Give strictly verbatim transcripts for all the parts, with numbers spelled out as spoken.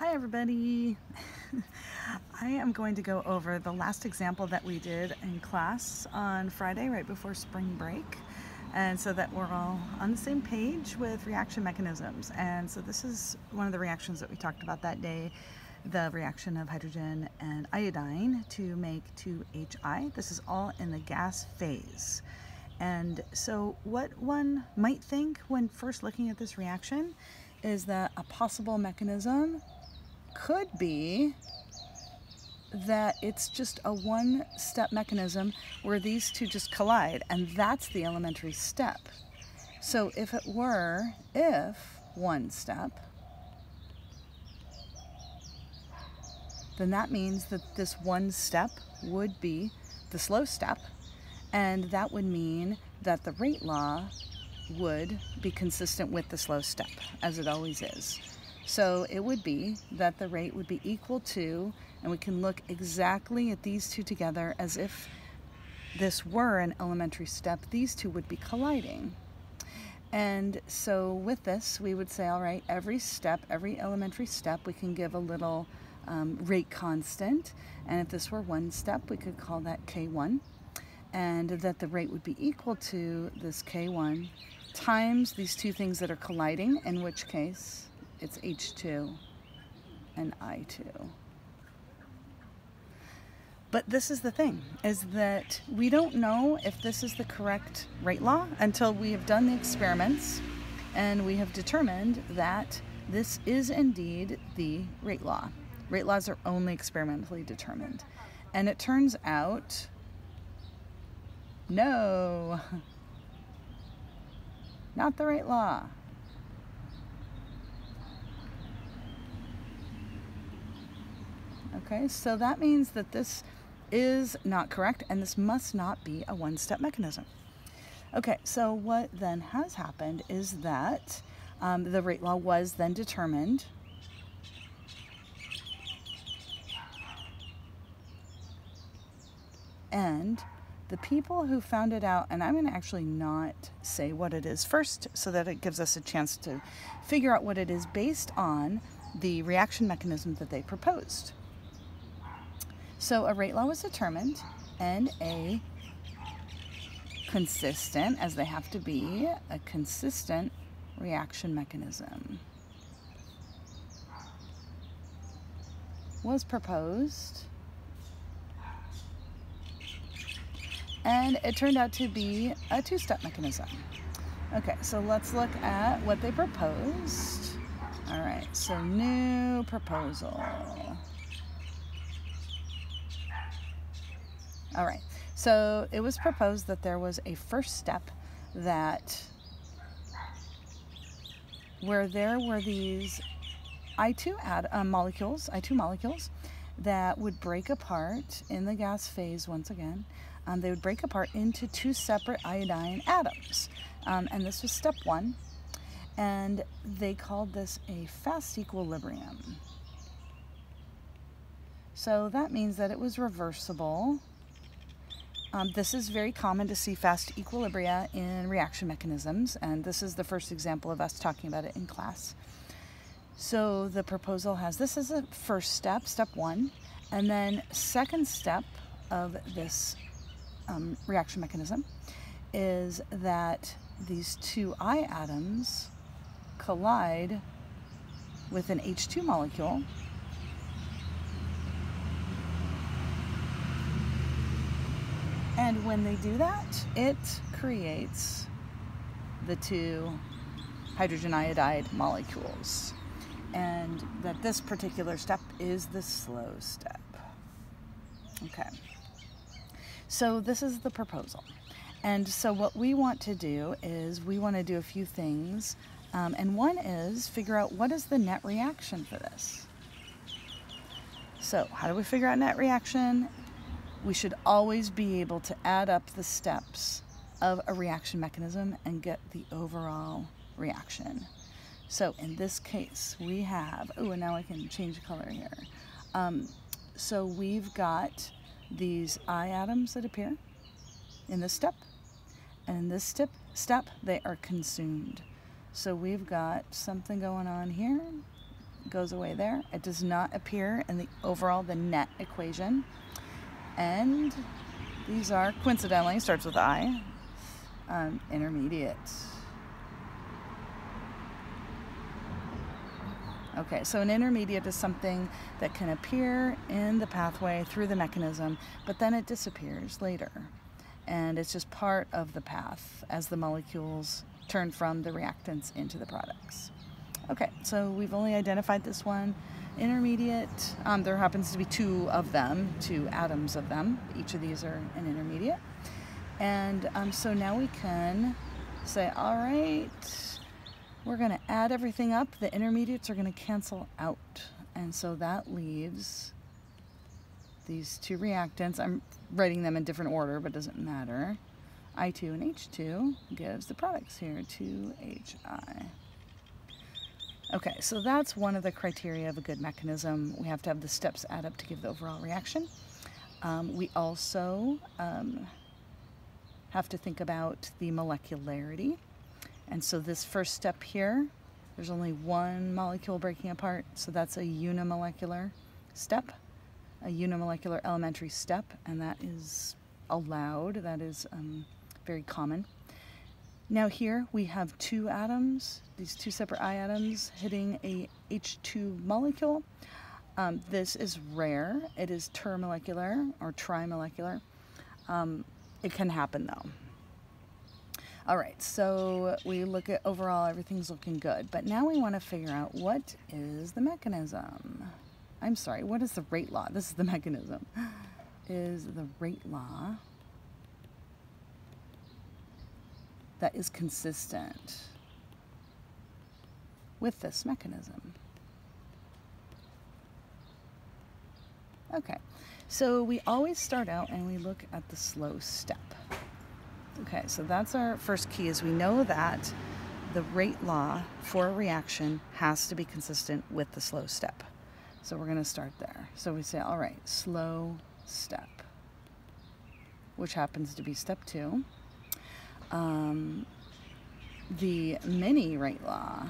Hi everybody! I am going to go over the last example that we did in class on Friday right before spring break, and so that we're all on the same page with reaction mechanisms. And so this is one of the reactions that we talked about that day, the reaction of hydrogen and iodine to make two H I. This is all in the gas phase. And so what one might think when first looking at this reaction is that a possible mechanism could be that it's just a one-step mechanism where these two just collide, and that's the elementary step. So if it were, if one step, then that means that this one step would be the slow step, and that would mean that the rate law would be consistent with the slow step, as it always is. So it would be that the rate would be equal to, and we can look exactly at these two together as if this were an elementary step, these two would be colliding. And so with this, we would say, all right, every step, every elementary step, we can give a little um, rate constant. And if this were one step, we could call that K one, and that the rate would be equal to this K one times these two things that are colliding, in which case it's H two and I two. But this is the thing, is that we don't know if this is the correct rate law until we have done the experiments and we have determined that this is indeed the rate law. Rate laws are only experimentally determined. And it turns out, no, not the rate law. Okay, so that means that this is not correct, and this must not be a one-step mechanism. Okay, so what then has happened is that um, the rate law was then determined and the people who found it out, and I'm going to actually not say what it is first so that it gives us a chance to figure out what it is based on the reaction mechanism that they proposed. So a rate law was determined and a consistent, as they have to be, a consistent reaction mechanism was proposed. And it turned out to be a two-step mechanism. Okay, so let's look at what they proposed. All right, so new proposal. All right, so it was proposed that there was a first step that where there were these I two ad, uh, molecules, I two molecules, that would break apart in the gas phase once again. Um, they would break apart into two separate iodine atoms. Um, and this was step one. And they called this a fast equilibrium. So that means that it was reversible. Um, this is very common to see fast equilibria in reaction mechanisms. And this is the first example of us talking about it in class. So the proposal has this as a first step, step one. And then second step of this Um, reaction mechanism is that these two I atoms collide with an H two molecule, and when they do that, it creates the two hydrogen iodide molecules, and that this particular step is the slow step. Okay. So this is the proposal. And so what we want to do is we want to do a few things. Um, and one is figure out what is the net reaction for this. So how do we figure out net reaction? We should always be able to add up the steps of a reaction mechanism and get the overall reaction. So in this case, we have, oh, and now I can change color here. Um, so we've got these I atoms that appear in this step, and in this step, step they are consumed. So we've got something going on here goes away there. It does not appear in the overall, the net equation. And these are, coincidentally, starts with I, um, intermediate. Okay, so an intermediate is something that can appear in the pathway through the mechanism, but then it disappears later. And it's just part of the path as the molecules turn from the reactants into the products. Okay, so we've only identified this one intermediate. Um, there happens to be two of them, two atoms of them. Each of these are an intermediate. And um, so now we can say, all right, we're going to add everything up. The intermediates are going to cancel out. And so that leaves these two reactants. I'm writing them in different order, but it doesn't matter. I two and H two gives the products here, two H I. Okay, so that's one of the criteria of a good mechanism. We have to have the steps add up to give the overall reaction. Um, we also um, have to think about the molecularity. And so this first step here, there's only one molecule breaking apart, so that's a unimolecular step, a unimolecular elementary step, and that is allowed, that is um, very common. Now here we have two atoms, these two separate I atoms hitting a H two molecule. Um, this is rare. It is termolecular or trimolecular. Um, it can happen though. All right, so we look at overall, everything's looking good, but now we want to figure out what is the mechanism. I'm sorry, what is the rate law? This is the mechanism. Is the rate law that is consistent with this mechanism. Okay, so we always start out and we look at the slow step. Okay, so that's our first key, is we know that the rate law for a reaction has to be consistent with the slow step. So we're going to start there. So we say, all right, slow step, which happens to be step two. Um, the mini rate law.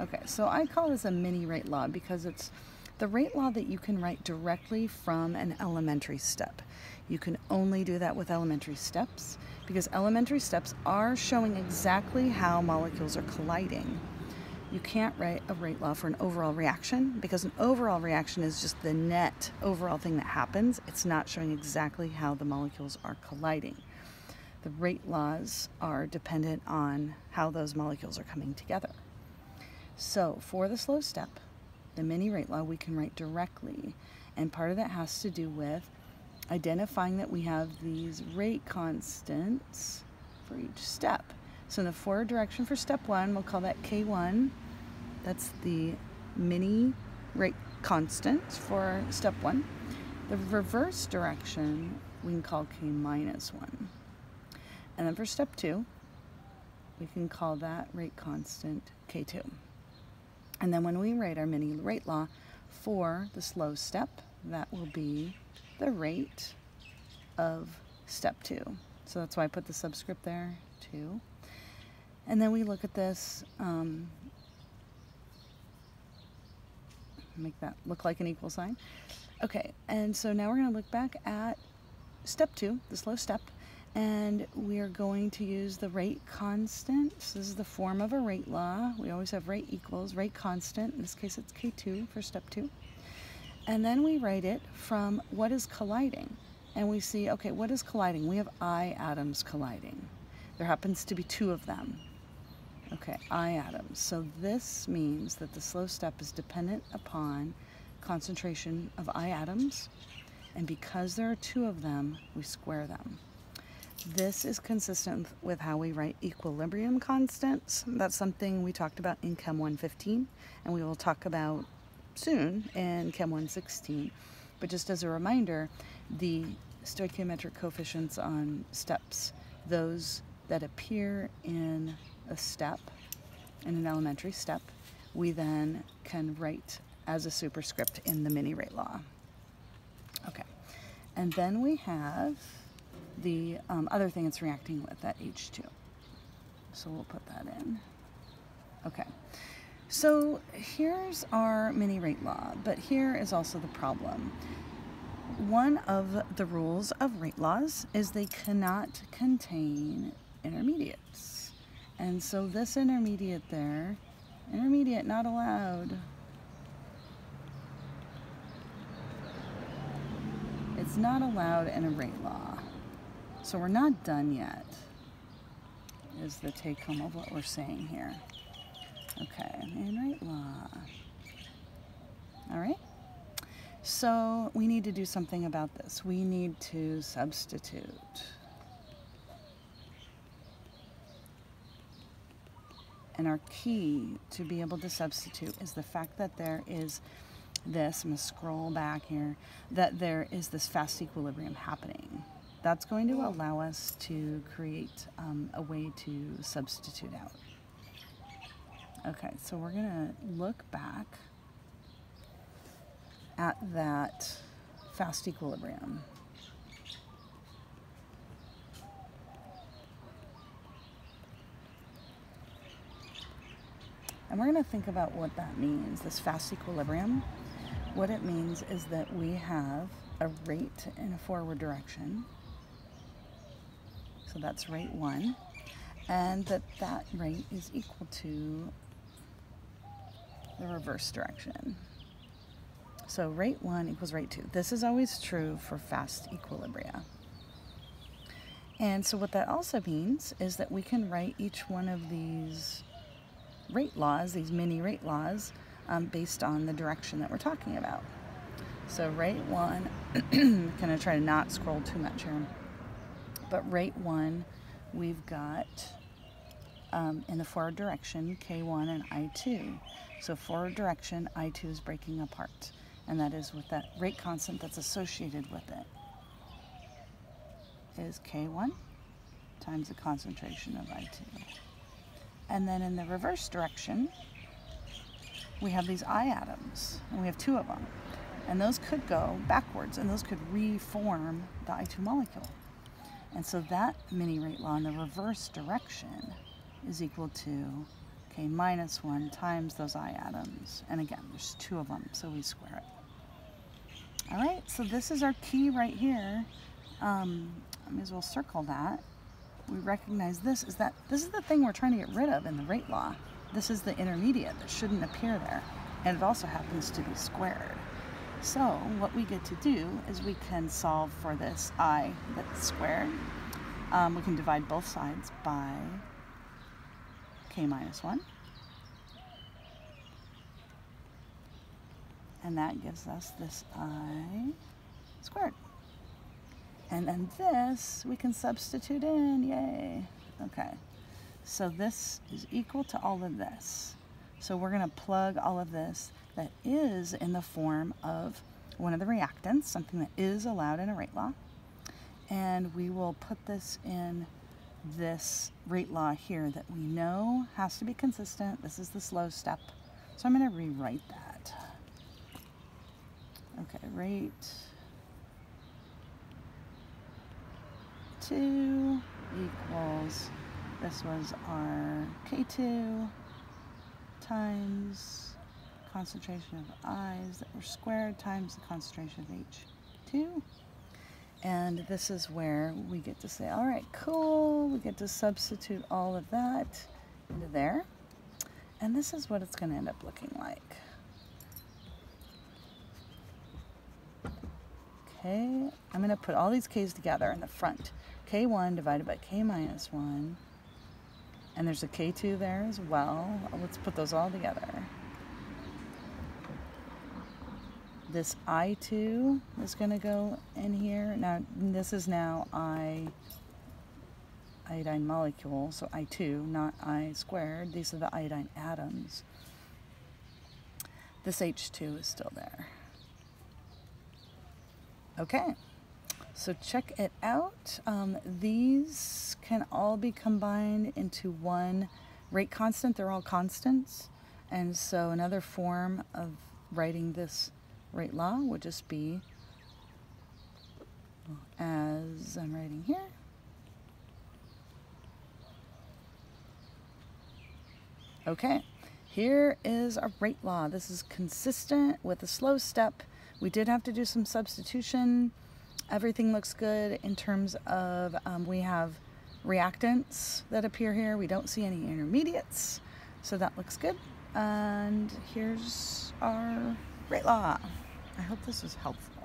Okay, so I call this a mini rate law because it's the rate law that you can write directly from an elementary step. You can only do that with elementary steps because elementary steps are showing exactly how molecules are colliding. You can't write a rate law for an overall reaction because an overall reaction is just the net overall thing that happens. It's not showing exactly how the molecules are colliding. The rate laws are dependent on how those molecules are coming together. So for the slow step, the mini rate law, we can write directly. And part of that has to do with identifying that we have these rate constants for each step. So in the forward direction for step one, we'll call that K one. That's the mini rate constant for step one. The reverse direction, we can call K minus one. And then for step two, we can call that rate constant K two. And then when we write our mini rate law for the slow step, that will be the rate of step two. So that's why I put the subscript there, two. And then we look at this, um, make that look like an equal sign. Okay, and so now we're going to look back at step two, the slow step, and we are going to use the rate constant. So this is the form of a rate law. We always have rate equals rate constant. In this case, it's K two for step two. And then we write it from what is colliding. And we see, okay, what is colliding? We have I atoms colliding. There happens to be two of them. Okay, I atoms. So this means that the slow step is dependent upon concentration of I atoms, and because there are two of them, we square them. This is consistent with how we write equilibrium constants. That's something we talked about in Chem one fifteen, and we will talk about soon in Chem one sixteen. But just as a reminder, the stoichiometric coefficients on steps, those that appear in a step, in an elementary step, we then can write as a superscript in the mini rate law. Okay, and then we have the um, other thing it's reacting with, that H two. So we'll put that in. Okay, So here's our mini rate law, but here is also the problem. One of the rules of rate laws is they cannot contain intermediates. And so this intermediate there, intermediate not allowed. It's not allowed in a rate law. So we're not done yet, is the take home of what we're saying here. Okay, in rate law. All right, so we need to do something about this. We need to substitute. And our key to be able to substitute is the fact that there is this, I'm gonna scroll back here, that there is this fast equilibrium happening. That's going to allow us to create um, a way to substitute out. Okay, so we're gonna look back at that fast equilibrium. And we're gonna think about what that means, this fast equilibrium. What it means is that we have a rate in a forward direction. So that's rate one. And that that rate is equal to the reverse direction. So rate one equals rate two. This is always true for fast equilibria. And so what that also means is that we can write each one of these rate laws, these mini rate laws, um, based on the direction that we're talking about. So rate one, kind of try to not scroll too much here, but rate one, we've got um, in the forward direction, K one and I two. So forward direction, I two is breaking apart. And that is with that rate constant that's associated with it is K one times the concentration of I two. And then in the reverse direction, we have these I atoms, and we have two of them. And those could go backwards, and those could reform the I two molecule. And so that mini rate law in the reverse direction is equal to K minus one times those I atoms. And again, there's two of them, so we square it. All right, so this is our key right here. Um, I may as well circle that. We recognize this is that, this is the thing we're trying to get rid of in the rate law. This is the intermediate that shouldn't appear there. And it also happens to be squared. So what we get to do is we can solve for this I that's squared. Um, we can divide both sides by K minus one. And that gives us this I squared. And then this we can substitute in, yay. Okay, so this is equal to all of this. So we're gonna plug all of this that is in the form of one of the reactants, something that is allowed in a rate law. And we will put this in this rate law here that we know has to be consistent. This is the slow step. So I'm gonna rewrite that. Okay, rate two equals, this was our K two times concentration of I's that were squared times the concentration of H two. And this is where we get to say, all right, cool, we get to substitute all of that into there. And this is what it's going to end up looking like. Okay, I'm going to put all these K's together in the front. K one divided by K minus one. And there's a K two there as well. Let's put those all together. This I two is going to go in here. Now, this is now I, iodine molecule, so I two, not I squared. These are the iodine atoms. This H two is still there. Okay, so check it out. Um, these can all be combined into one rate constant. They're all constants. And so another form of writing this rate law would just be as I'm writing here. Okay, Here is our rate law. This is consistent with a slow step. We did have to do some substitution. Everything looks good in terms of um, we have reactants that appear here. We don't see any intermediates, so that looks good. And here's our rate law. I hope this was helpful.